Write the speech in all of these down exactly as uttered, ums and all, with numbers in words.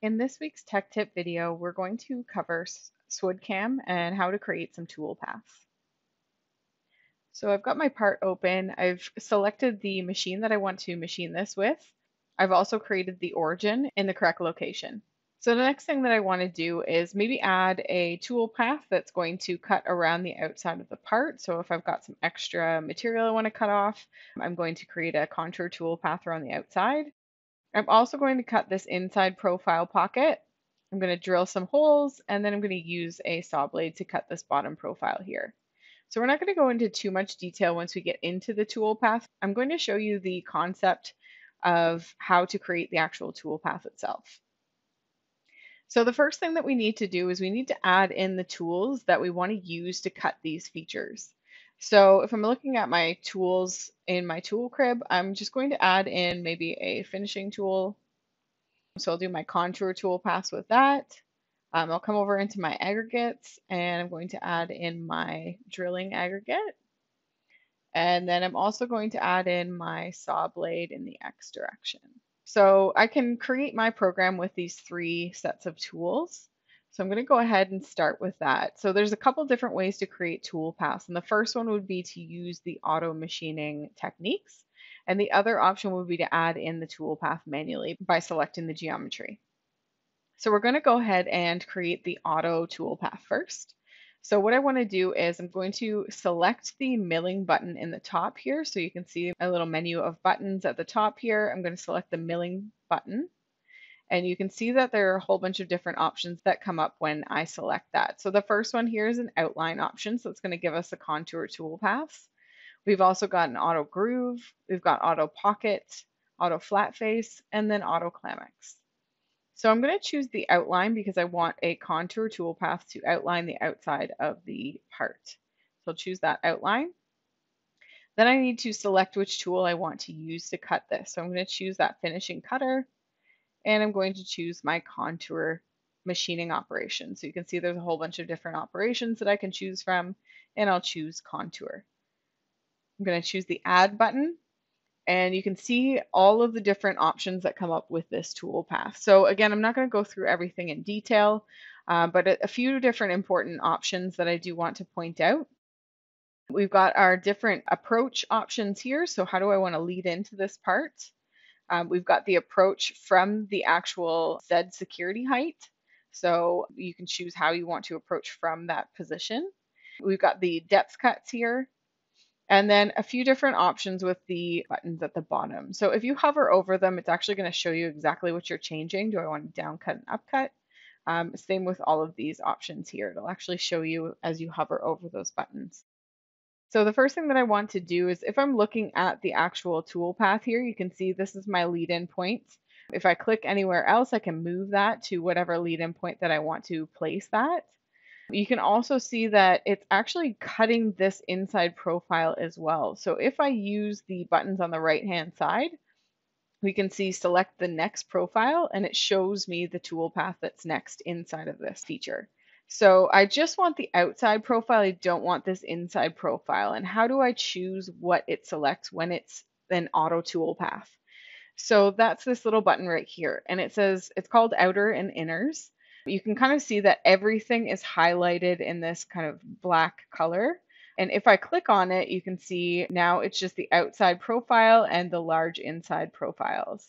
In this week's Tech Tip video, we're going to cover SWDCAM and how to create some toolpaths. So I've got my part open. I've selected the machine that I want to machine this with. I've also created the origin in the correct location. So the next thing that I want to do is maybe add a toolpath that's going to cut around the outside of the part. So if I've got some extra material I want to cut off, I'm going to create a contour toolpath around the outside. I'm also going to cut this inside profile pocket. I'm going to drill some holes, and then I'm going to use a saw blade to cut this bottom profile here. So we're not going to go into too much detail once we get into the toolpath. I'm going to show you the concept of how to create the actual toolpath itself. So the first thing that we need to do is we need to add in the tools that we want to use to cut these features. So if I'm looking at my tools in my tool crib, I'm just going to add in maybe a finishing tool. So I'll do my contour toolpath with that. Um, I'll come over into my aggregates, and I'm going to add in my drilling aggregate. And then I'm also going to add in my saw blade in the X direction. So I can create my program with these three sets of tools. So I'm going to go ahead and start with that. So there's a couple different ways to create toolpaths, and the first one would be to use the auto machining techniques, and the other option would be to add in the toolpath manually by selecting the geometry. So we're going to go ahead and create the auto toolpath first. So what I want to do is I'm going to select the milling button in the top here, so you can see a little menu of buttons at the top here. I'm going to select the milling button. And you can see that there are a whole bunch of different options that come up when I select that. So the first one here is an outline option, so it's going to give us a contour toolpath. We've also got an auto groove, we've got auto pocket, auto flat face, and then auto climax. So I'm going to choose the outline because I want a contour toolpath to outline the outside of the part. So I'll choose that outline. Then I need to select which tool I want to use to cut this. So I'm going to choose that finishing cutter. And I'm going to choose my contour machining operation. So you can see there's a whole bunch of different operations that I can choose from, and I'll choose contour. I'm going to choose the add button, and you can see all of the different options that come up with this toolpath. So again, I'm not going to go through everything in detail, uh, but a few different important options that I do want to point out. We've got our different approach options here. So how do I want to lead into this part? Um, we've got the approach from the actual said security height. So you can choose how you want to approach from that position. We've got the depth cuts here, and then a few different options with the buttons at the bottom. So if you hover over them, it's actually going to show you exactly what you're changing. Do I want to down cut and up cut? Um, same with all of these options here. It'll actually show you as you hover over those buttons. So the first thing that I want to do is, if I'm looking at the actual toolpath here, you can see this is my lead-in point. If I click anywhere else, I can move that to whatever lead-in point that I want to place that. You can also see that it's actually cutting this inside profile as well. So if I use the buttons on the right-hand side, we can see select the next profile, and it shows me the toolpath that's next inside of this feature. So I just want the outside profile, I don't want this inside profile. And how do I choose what it selects when it's an auto toolpath? So that's this little button right here. And it says, it's called outer and inners. You can kind of see that everything is highlighted in this kind of black color. And if I click on it, you can see now it's just the outside profile and the large inside profiles.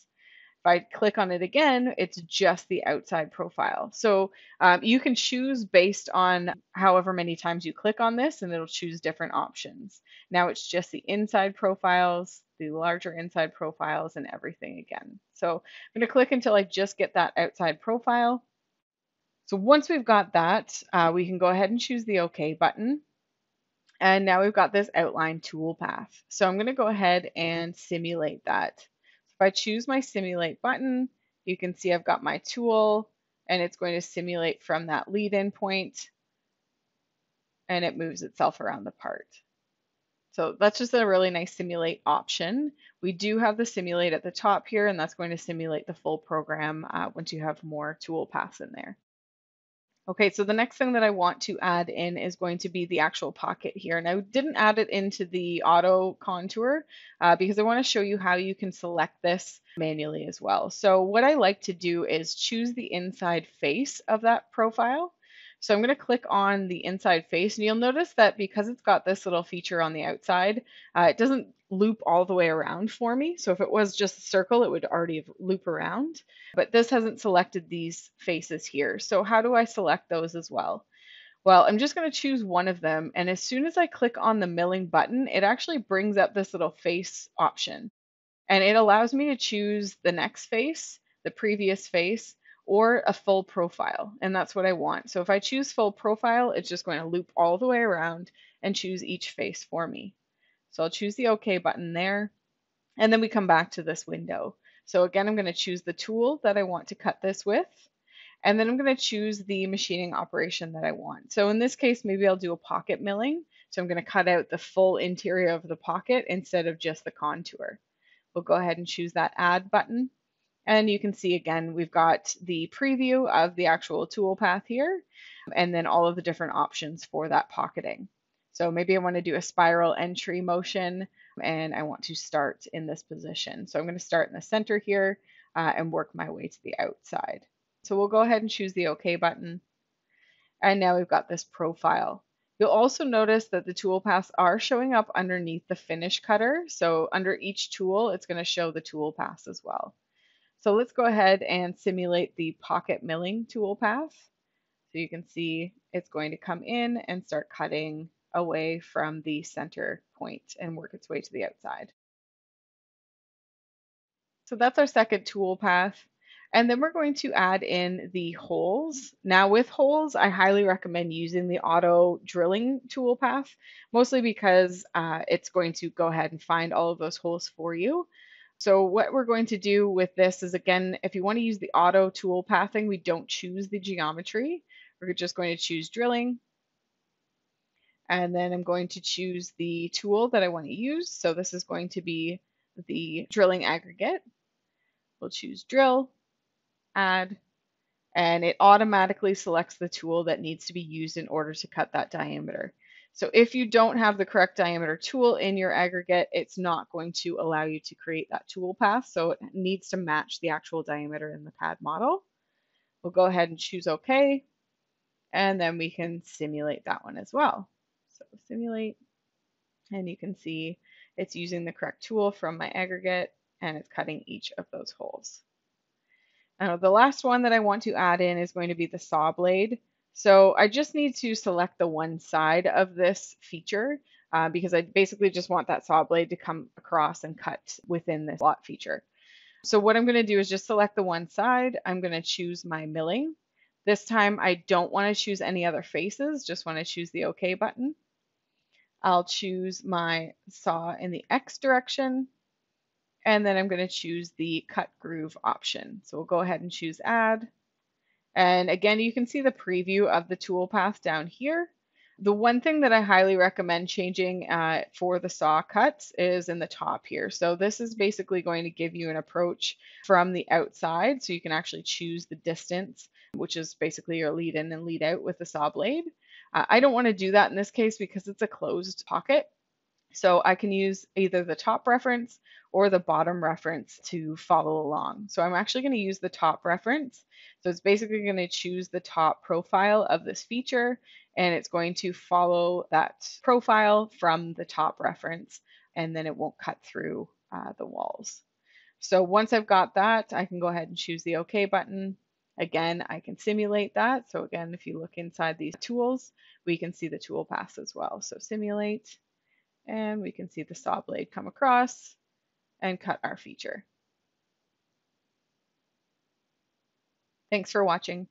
If I click on it again, it's just the outside profile. So um, you can choose based on however many times you click on this, and it'll choose different options. Now it's just the inside profiles, the larger inside profiles, and everything again. So I'm going to click until I just get that outside profile. So once we've got that, uh, we can go ahead and choose the OK button. And now we've got this outline toolpath. So I'm going to go ahead and simulate that. If I choose my simulate button, you can see I've got my tool, and it's going to simulate from that lead-in point, and it moves itself around the part. So that's just a really nice simulate option. We do have the simulate at the top here, and that's going to simulate the full program uh, once you have more toolpaths in there. Okay, so the next thing that I want to add in is going to be the actual pocket here. And I didn't add it into the auto contour uh, because I want to show you how you can select this manually as well. So what I like to do is choose the inside face of that profile. So I'm going to click on the inside face, and you'll notice that because it's got this little feature on the outside, uh, it doesn't loop all the way around for me. So if it was just a circle, it would already loop around, but this hasn't selected these faces here. So how do I select those as well? Well, I'm just going to choose one of them. And as soon as I click on the milling button, it actually brings up this little face option, and it allows me to choose the next face, the previous face, or a full profile, and that's what I want. So if I choose full profile, it's just going to loop all the way around and choose each face for me. So I'll choose the OK button there, and then we come back to this window. So again, I'm going to choose the tool that I want to cut this with, and then I'm going to choose the machining operation that I want. So in this case, maybe I'll do a pocket milling. So I'm going to cut out the full interior of the pocket instead of just the contour. We'll go ahead and choose that Add button. And you can see again, we've got the preview of the actual toolpath here, and then all of the different options for that pocketing. So maybe I want to do a spiral entry motion, and I want to start in this position. So I'm going to start in the center here uh, and work my way to the outside. So we'll go ahead and choose the OK button. And now we've got this profile. You'll also notice that the toolpaths are showing up underneath the finish cutter. So under each tool, it's going to show the toolpaths as well. So let's go ahead and simulate the pocket milling toolpath. So you can see it's going to come in and start cutting away from the center point and work its way to the outside. So that's our second toolpath. And then we're going to add in the holes. Now with holes, I highly recommend using the auto drilling toolpath, mostly because uh, it's going to go ahead and find all of those holes for you. So what we're going to do with this is, again, if you want to use the auto tool pathing, we don't choose the geometry. We're just going to choose drilling. And then I'm going to choose the tool that I want to use. So this is going to be the drilling aggregate. We'll choose drill, add, and it automatically selects the tool that needs to be used in order to cut that diameter. So if you don't have the correct diameter tool in your aggregate, it's not going to allow you to create that tool path. So it needs to match the actual diameter in the C A D model. We'll go ahead and choose OK. And then we can simulate that one as well. So simulate, and you can see it's using the correct tool from my aggregate, and it's cutting each of those holes. Now, the last one that I want to add in is going to be the saw blade. So I just need to select the one side of this feature uh, because I basically just want that saw blade to come across and cut within this slot feature. So what I'm going to do is just select the one side. I'm going to choose my milling. This time I don't want to choose any other faces, just want to choose the OK button. I'll choose my saw in the X direction, and then I'm going to choose the cut groove option. So we'll go ahead and choose Add. And again, you can see the preview of the toolpath down here. The one thing that I highly recommend changing uh, for the saw cuts is in the top here. So this is basically going to give you an approach from the outside. So you can actually choose the distance, which is basically your lead in and lead out with the saw blade. Uh, I don't want to do that in this case because it's a closed pocket. So I can use either the top reference or the bottom reference to follow along. So I'm actually going to use the top reference. So it's basically going to choose the top profile of this feature, and it's going to follow that profile from the top reference, and then it won't cut through uh, the walls. So once I've got that, I can go ahead and choose the OK button. Again, I can simulate that. So again, if you look inside these tools, we can see the tool paths as well. So simulate. And we can see the saw blade come across and cut our feature. Thanks for watching.